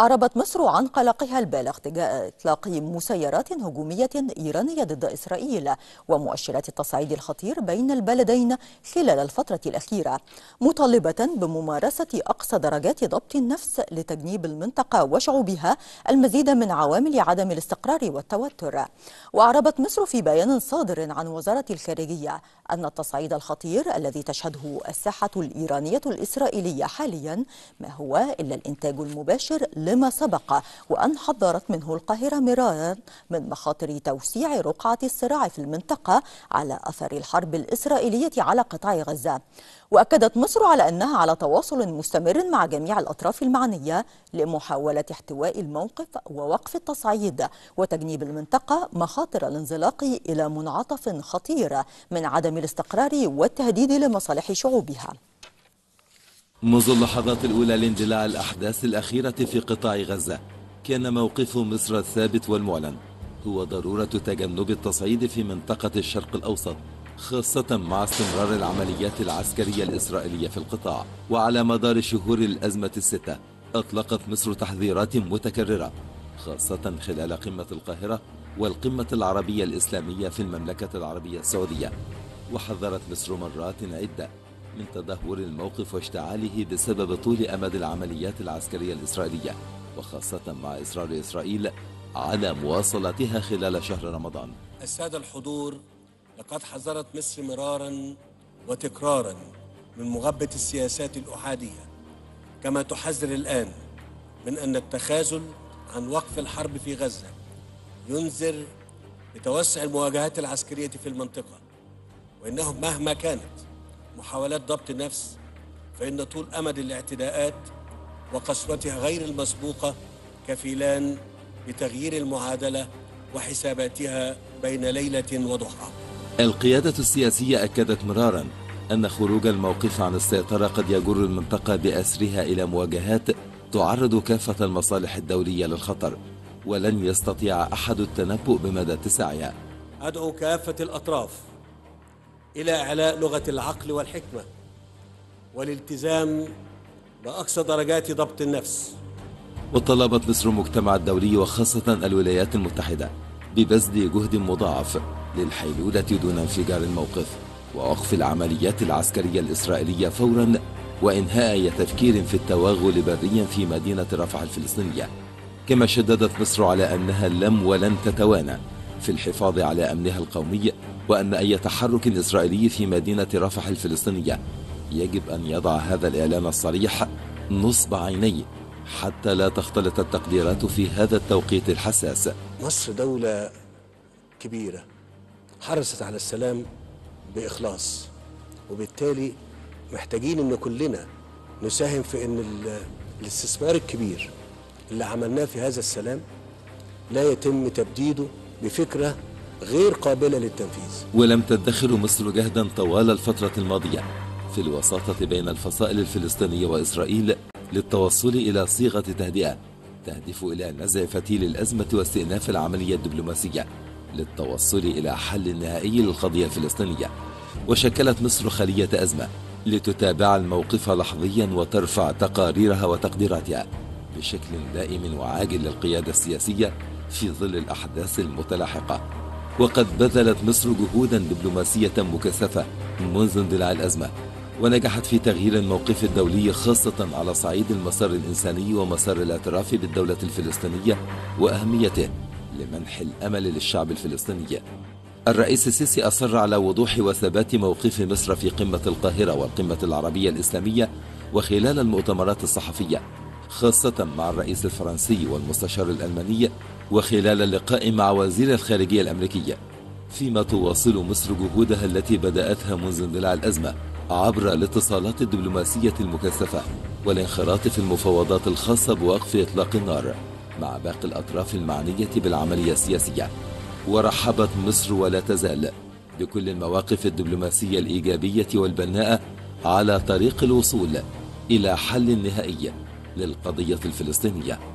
أعربت مصر عن قلقها البالغ تجاه إطلاق مسيرات هجومية إيرانية ضد إسرائيل ومؤشرات التصعيد الخطير بين البلدين خلال الفترة الأخيرة، مطالبة بممارسة أقصى درجات ضبط النفس لتجنيب المنطقة وشعوبها المزيد من عوامل عدم الاستقرار والتوتر. وأعربت مصر في بيان صادر عن وزارة الخارجية أن التصعيد الخطير الذي تشهده الساحة الإيرانية الإسرائيلية حاليا ما هو إلا الإنتاج المباشر لما سبق، وأن حذرت منه القاهرة مرارا من مخاطر توسيع رقعة الصراع في المنطقة على أثر الحرب الإسرائيلية على قطاع غزة. وأكدت مصر على أنها على تواصل مستمر مع جميع الأطراف المعنية لمحاولة احتواء الموقف ووقف التصعيد وتجنيب المنطقة مخاطر الانزلاق إلى منعطف خطير من عدم الاستقرار والتهديد لمصالح شعوبها. منذ اللحظات الأولى لاندلاع الأحداث الأخيرة في قطاع غزة كان موقف مصر الثابت والمعلن هو ضرورة تجنب التصعيد في منطقة الشرق الأوسط، خاصة مع استمرار العمليات العسكرية الإسرائيلية في القطاع. وعلى مدار شهور الأزمة الستة أطلقت مصر تحذيرات متكررة، خاصة خلال قمة القاهرة والقمة العربية الإسلامية في المملكة العربية السعودية. وحذرت مصر مرات عدة من تدهور الموقف واشتعاله بسبب طول أمد العمليات العسكرية الإسرائيلية، وخاصة مع إصرار إسرائيل على مواصلتها خلال شهر رمضان. السادة الحضور، لقد حذرت مصر مرارا وتكرارا من مغبة السياسات الأحادية، كما تحذر الآن من أن التخاذل عن وقف الحرب في غزة ينذر بتوسع المواجهات العسكرية في المنطقة، وإنه مهما كانت محاولات ضبط النفس فإن طول أمد الاعتداءات وقسوتها غير المسبوقة كفيلان بتغيير المعادلة وحساباتها بين ليلة وضحاها. القيادة السياسية أكدت مرارا أن خروج الموقف عن السيطرة قد يجر المنطقة بأسرها إلى مواجهات تعرض كافة المصالح الدولية للخطر، ولن يستطيع أحد التنبؤ بمدى اتساعها. أدعو كافة الأطراف إلى إعلاء لغة العقل والحكمة والالتزام بأقصى درجات ضبط النفس. وطلبت مصر المجتمع الدولي وخاصة الولايات المتحدة ببذل جهد مضاعف للحيلولة دون انفجار الموقف ووقف العمليات العسكرية الإسرائيلية فورا، وإنهاء أي تفكير في التوغل بريا في مدينة رفح الفلسطينية. كما شددت مصر على أنها لم ولن تتوانى في الحفاظ على أمنها القومي، وأن أي تحرك إسرائيلي في مدينة رفح الفلسطينية يجب أن يضع هذا الإعلان الصريح نصب عينيه حتى لا تختلط التقديرات في هذا التوقيت الحساس. مصر دولة كبيرة حرصت على السلام بإخلاص، وبالتالي محتاجين أن كلنا نساهم في أن الاستثمار الكبير اللي عملناه في هذا السلام لا يتم تبديده بفكرة غير قابلة للتنفيذ. ولم تدخر مصر جهدا طوال الفترة الماضية في الوساطة بين الفصائل الفلسطينية وإسرائيل للتوصل إلى صيغة تهدئة تهدف إلى نزع فتيل الأزمة واستئناف العملية الدبلوماسية للتوصل إلى حل نهائي للقضية الفلسطينية. وشكلت مصر خلية أزمة لتتابع الموقف لحظيا وترفع تقاريرها وتقديراتها بشكل دائم وعاجل للقيادة السياسية في ظل الأحداث المتلاحقة. وقد بذلت مصر جهودا دبلوماسية مكثفة منذ اندلاع الأزمة، ونجحت في تغيير الموقف الدولي خاصة على صعيد المسار الإنساني ومسار الاعتراف بالدولة الفلسطينية وأهميته لمنح الأمل للشعب الفلسطيني. الرئيس السيسي أصر على وضوح وثبات موقف مصر في قمة القاهرة والقمة العربية الإسلامية وخلال المؤتمرات الصحفية، خاصة مع الرئيس الفرنسي والمستشار الألماني، وخلال اللقاء مع وزير الخارجية الأمريكية. فيما تواصل مصر جهودها التي بدأتها منذ اندلاع الأزمة عبر الاتصالات الدبلوماسية المكثفة والانخراط في المفاوضات الخاصة بوقف إطلاق النار مع باقي الأطراف المعنية بالعملية السياسية. ورحبت مصر ولا تزال بكل المواقف الدبلوماسية الإيجابية والبناءة على طريق الوصول إلى حل نهائي للقضية الفلسطينية.